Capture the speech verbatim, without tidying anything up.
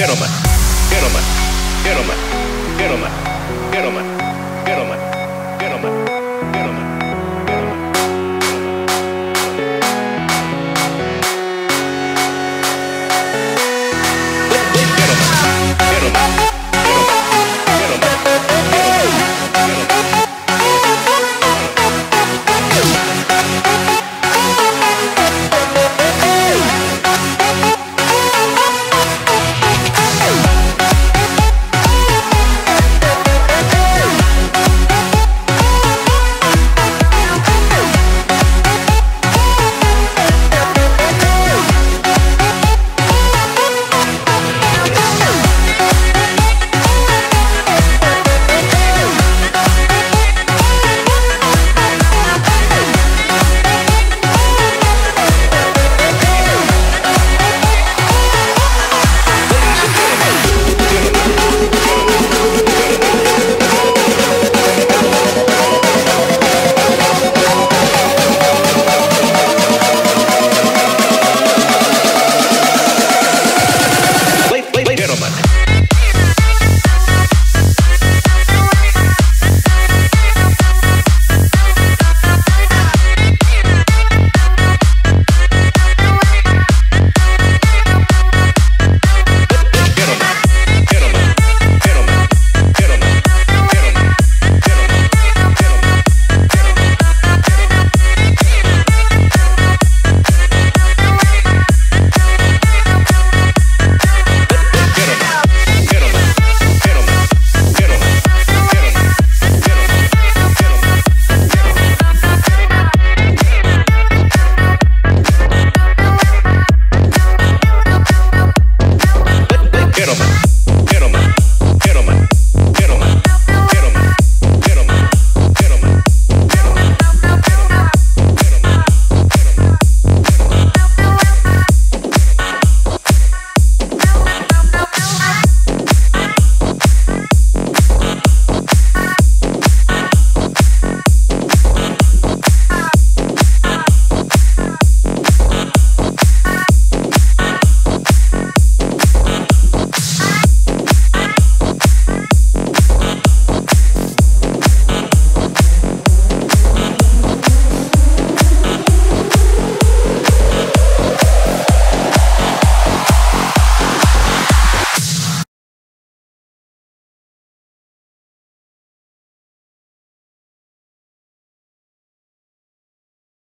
Gentlemen.